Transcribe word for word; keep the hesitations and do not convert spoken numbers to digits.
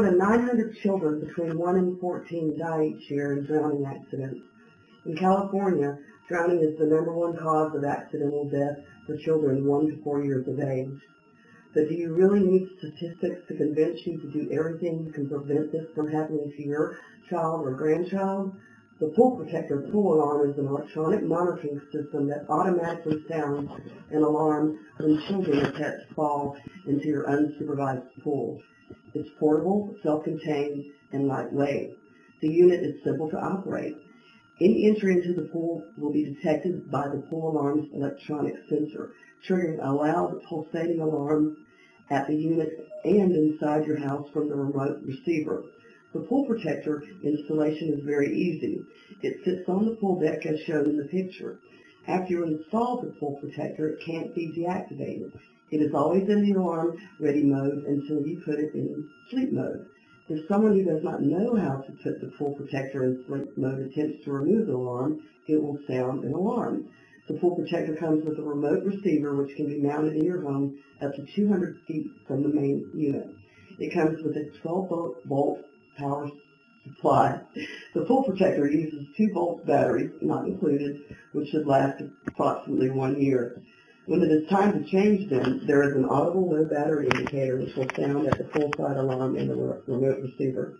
more than nine hundred children between one and fourteen die each year in drowning accidents. In California, drowning is the number one cause of accidental death for children one to four years of age. But do you really need statistics to convince you to do everything you can prevent this from happening to your child or grandchild? The Pool Protector pool alarm is an electronic monitoring system that automatically sounds an alarm when children attached fall into your unsupervised pool. It's portable, self-contained, and lightweight. The unit is simple to operate. Any entry into the pool will be detected by the pool alarm's electronic sensor, triggering a loud pulsating alarm at the unit and inside your house from the remote receiver. The Pool Protector installation is very easy. It sits on the pool deck as shown in the picture. After you install the Pool Protector, it can't be deactivated. It is always in the alarm ready mode until you put it in sleep mode. If someone who does not know how to put the Pool Protector in sleep mode attempts to remove the alarm, it will sound an alarm. The Pool Protector comes with a remote receiver which can be mounted in your home up to two hundred feet from the main unit. It comes with a twelve volt power supply. The Pool Protector uses two volt batteries, not included, which should last approximately one year. When it is time to change them, there is an audible low battery indicator which will sound at the poolside alarm in the remote receiver.